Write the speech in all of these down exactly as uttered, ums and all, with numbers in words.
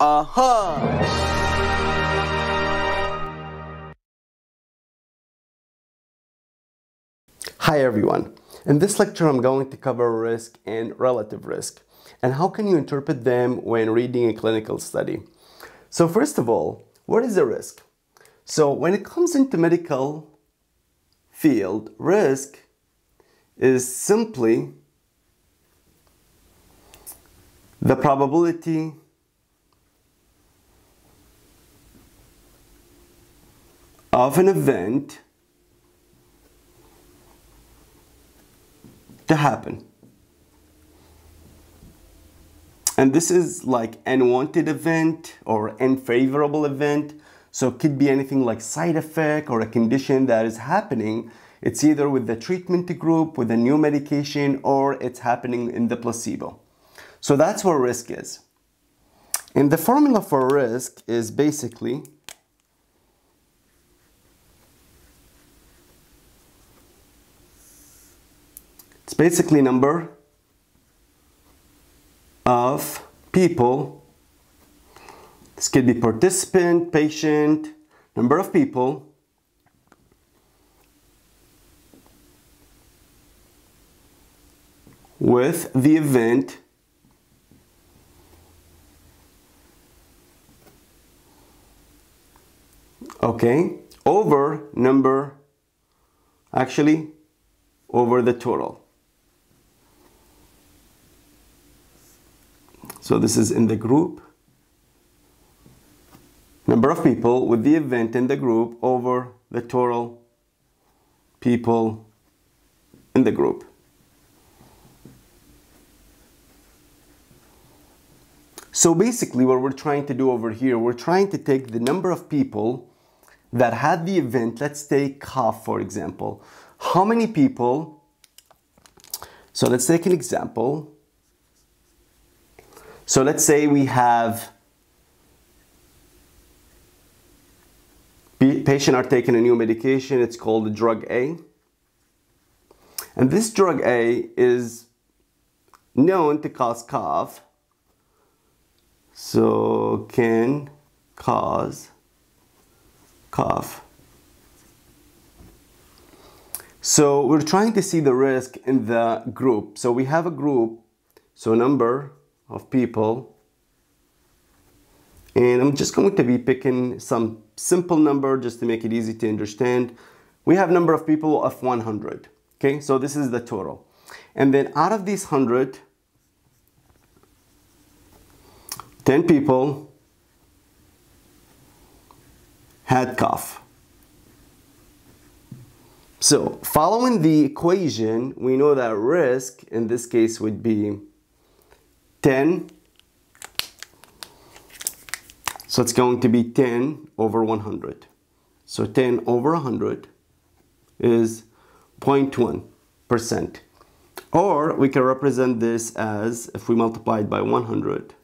Aha! Hi everyone, in this lecture I'm going to cover risk and relative risk and how can you interpret them when reading a clinical study. So first of all, what is a risk? So when it comes into medical field, risk is simply the probability of an event to happen, and this is like unwanted event or unfavorable event, so it could be anything like side effect or a condition that is happening. It's either with the treatment group, with a new medication, or it's happening in the placebo. So that's what risk is, and the formula for risk is basically It's basically number of people, this could be participant, patient, number of people with the event okay, over number, actually over the total. So this is in the group, number of people with the event in the group over the total people in the group. So basically what we're trying to do over here, we're trying to take the number of people that had the event. Let's take cough, for example. How many people, so let's take an example. So let's say we have patient are taking a new medication. It's called drug A. And this drug A is known to cause cough. So can cause cough. So we're trying to see the risk in the group. So we have a group. So number of people, and I'm just going to be picking some simple number just to make it easy to understand. We have number of people of one hundred, okay, so this is the total, and then out of these one hundred, ten people had cough. So following the equation, we know that risk in this case would be ten, so it's going to be ten over one hundred. So ten over one hundred is zero point one percent. Or we can represent this as, if we multiply it by one hundred,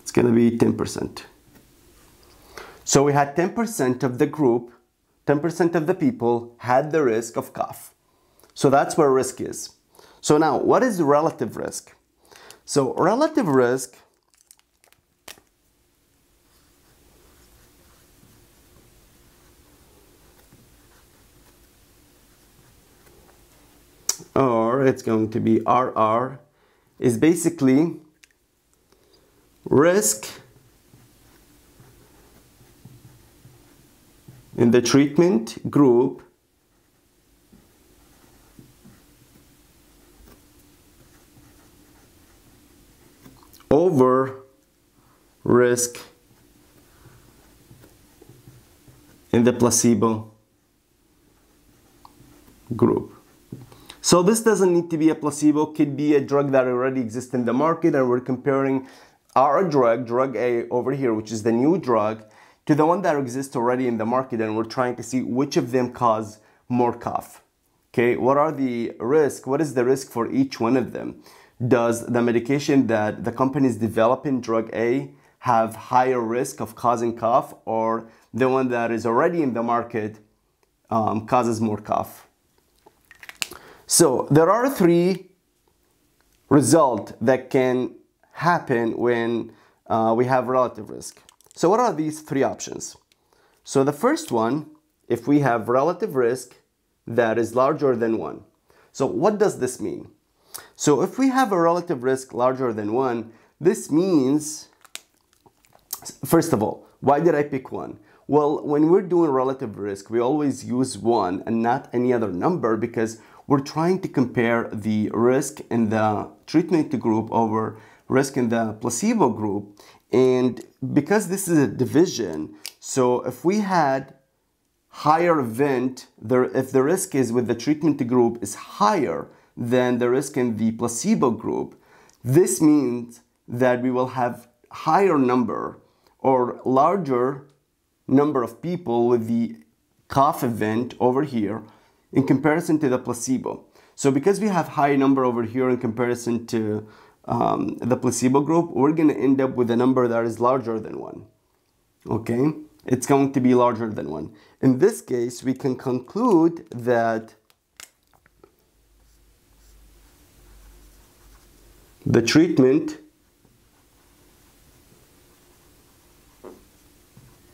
it's going to be ten percent. So we had ten percent of the group, ten percent of the people had the risk of cough. So that's where risk is. So now, what is relative risk? So relative risk or it's going to be R R is basically risk in the treatment group over risk in the placebo group. So this doesn't need to be a placebo, could be a drug that already exists in the market, and we're comparing our drug, drug A over here, which is the new drug, to the one that exists already in the market, and we're trying to see which of them cause more cough. Okay, what are the risk? What is the risk for each one of them? Does the medication that the company is developing, drug A, have higher risk of causing cough, or the one that is already in the market um, causes more cough? So there are three results that can happen when uh, we have relative risk. So what are these three options? So the first one, if we have relative risk that is larger than one. So what does this mean? So if we have a relative risk larger than one, this means, first of all, why did I pick one? Well, when we're doing relative risk, we always use one and not any other number because we're trying to compare the risk in the treatment group over risk in the placebo group. And because this is a division, so if we had higher event, if the risk is with the treatment group is higher than the risk in the placebo group, this means that we will have higher number or larger number of people with the cough event over here in comparison to the placebo. So because we have high number over here in comparison to um, the placebo group, we're going to end up with a number that is larger than one. Okay, it's going to be larger than one. In this case, we can conclude that the treatment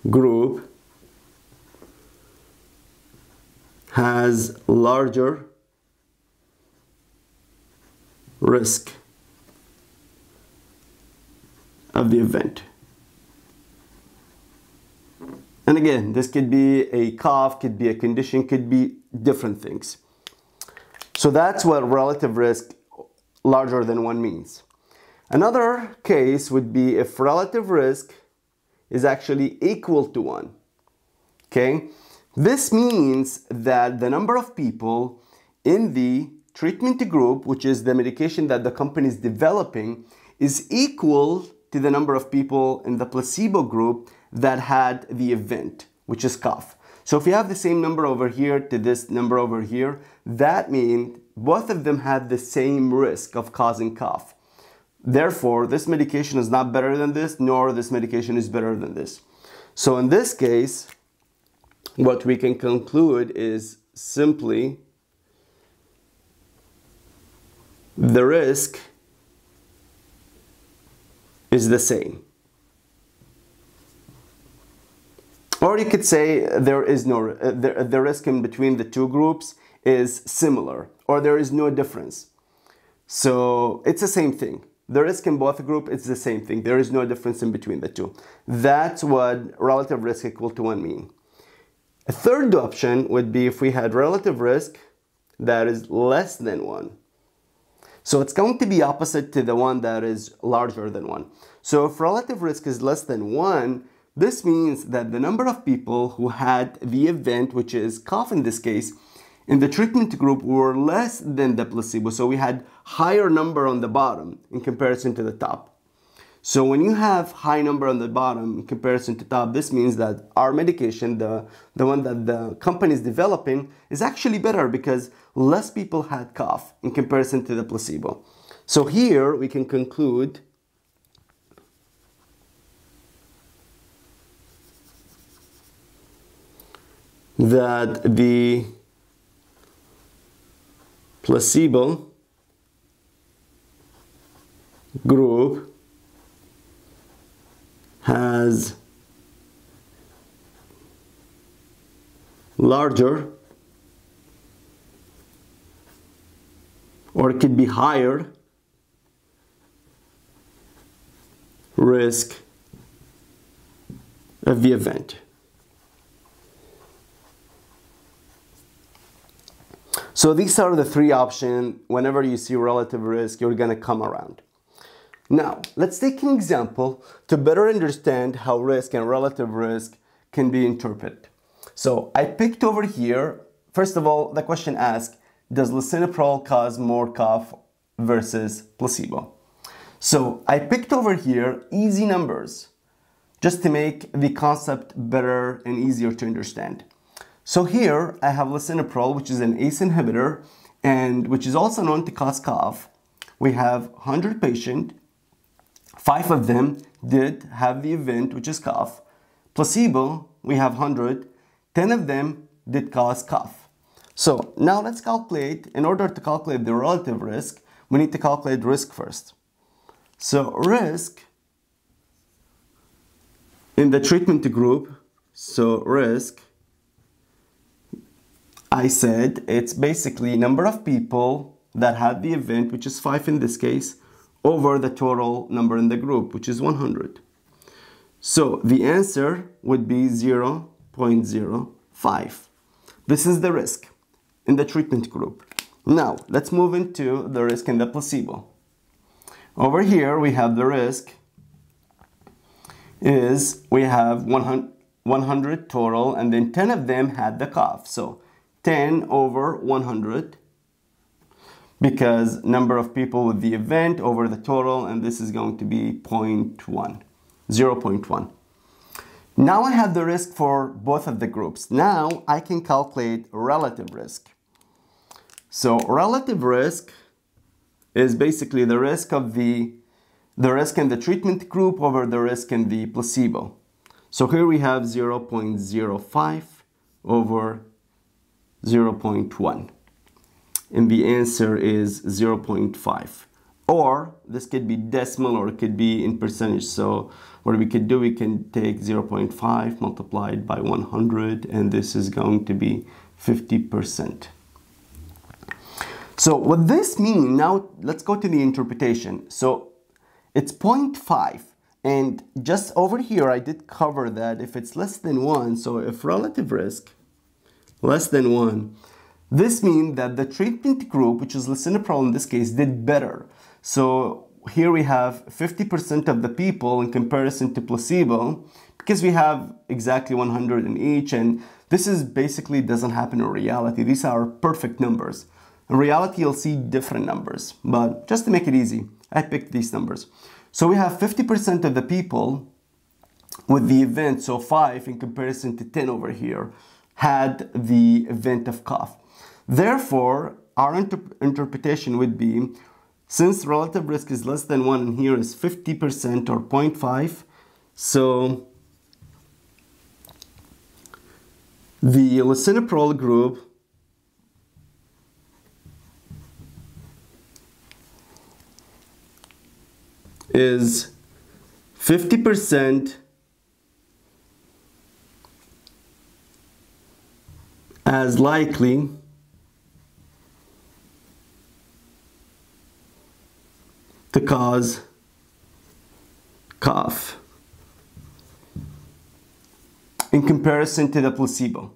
group has larger risk of the event. And again, this could be a cough, could be a condition, could be different things. So that's what relative risk larger than one means. Another case would be if relative risk is actually equal to one. Okay, this means that the number of people in the treatment group, which is the medication that the company is developing, is equal to the number of people in the placebo group that had the event, which is cough. So if you have the same number over here to this number over here, that means both of them had the same risk of causing cough. Therefore, this medication is not better than this, nor this medication is better than this. So in this case, what we can conclude is simply the risk is the same. Or you could say there is no, the, the risk in between the two groups is similar, or there is no difference. So it's the same thing. The risk in both group is the same thing. There is no difference in between the two. That's what relative risk equal to one mean. A third option would be if we had relative risk that is less than one. So it's going to be opposite to the one that is larger than one. So if relative risk is less than one, this means that the number of people who had the event, which is cough in this case, in the treatment group were less than the placebo, so we had higher number on the bottom in comparison to the top. So when you have high number on the bottom in comparison to top, this means that our medication, the, the one that the company is developing, is actually better because less people had cough in comparison to the placebo. So here we can conclude that the placebo group has larger, or it could be higher, risk of the event. So these are the three options. Whenever you see relative risk, you're going to come around. Now, let's take an example to better understand how risk and relative risk can be interpreted. So I picked over here, first of all, the question asked, does lisinopril cause more cough versus placebo? So I picked over here easy numbers just to make the concept better and easier to understand. So here I have lisinopril, which is an A C E inhibitor, and which is also known to cause cough. We have one hundred patients, five of them did have the event, which is cough. Placebo, we have one hundred, ten of them did cause cough. So now let's calculate, in order to calculate the relative risk, we need to calculate risk first. So risk in the treatment group, so risk, I said it's basically number of people that had the event, which is five in this case, over the total number in the group, which is one hundred. So the answer would be zero point zero five. This is the risk in the treatment group. Now, let's move into the risk in the placebo. Over here, we have the risk is we have one hundred total, and then ten of them had the cough. So ten over one hundred, because number of people with the event over the total, and this is going to be zero point one. Now I have the risk for both of the groups. Now I can calculate relative risk. So relative risk is basically the risk of the, the risk in the treatment group over the risk in the placebo. So here we have zero point zero five over zero point one. And the answer is zero point five. Or this could be decimal or it could be in percentage. So what we could do, we can take zero point five multiplied by one hundred, and this is going to be fifty percent. So what this means, now let's go to the interpretation. So it's zero point five, and just over here I did cover that if it's less than one, so if relative risk less than one, this means that the treatment group, which is lisinopril in this case, did better. So here we have fifty percent of the people in comparison to placebo, because we have exactly one hundred in each, and this is basically doesn't happen in reality. These are perfect numbers. In reality, you'll see different numbers, but just to make it easy, I picked these numbers. So we have fifty percent of the people with the event, so five in comparison to ten over here, had the event of cough. Therefore, our inter interpretation would be, since relative risk is less than one, and here is fifty percent or zero point five, so the lisinopril group is fifty percent as likely to cause cough in comparison to the placebo.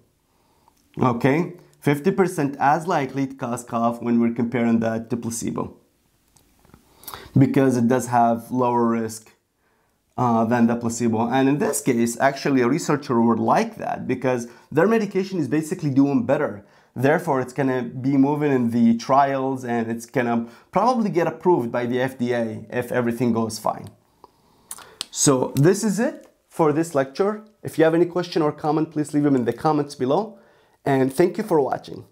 Okay, fifty percent as likely to cause cough when we're comparing that to placebo, because it does have lower risk uh, than the placebo. And in this case, actually a researcher would like that, because their medication is basically doing better. Therefore, it's going to be moving in the trials, and it's going to probably get approved by the F D A if everything goes fine. So this is it for this lecture. If you have any question or comment, please leave them in the comments below. And thank you for watching.